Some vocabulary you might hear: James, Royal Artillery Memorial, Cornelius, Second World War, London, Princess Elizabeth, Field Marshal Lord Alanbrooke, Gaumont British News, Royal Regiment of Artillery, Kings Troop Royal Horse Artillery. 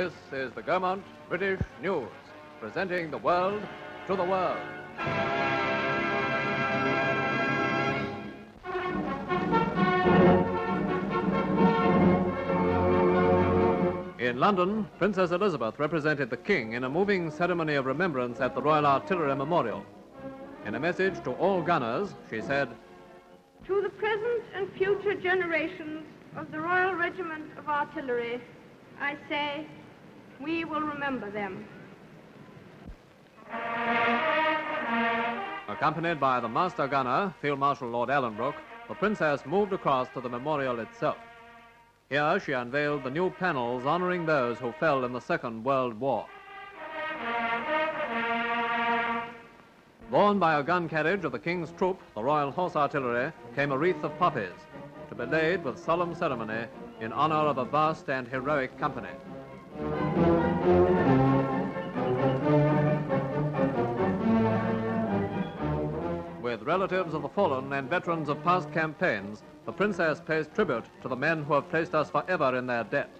This is the Gaumont British News, presenting the world to the world. In London, Princess Elizabeth represented the King in a moving ceremony of remembrance at the Royal Artillery Memorial. In a message to all gunners, she said, "To the present and future generations of the Royal Regiment of Artillery, I say, we will remember them." Accompanied by the Master Gunner, Field Marshal Lord Alanbrooke, the Princess moved across to the memorial itself. Here she unveiled the new panels honoring those who fell in the Second World War. Borne by a gun carriage of the King's Troop, the Royal Horse Artillery, came a wreath of poppies to be laid with solemn ceremony in honor of a vast and heroic company. With relatives of the fallen and veterans of past campaigns, the Princess pays tribute to the men who have placed us forever in their debt.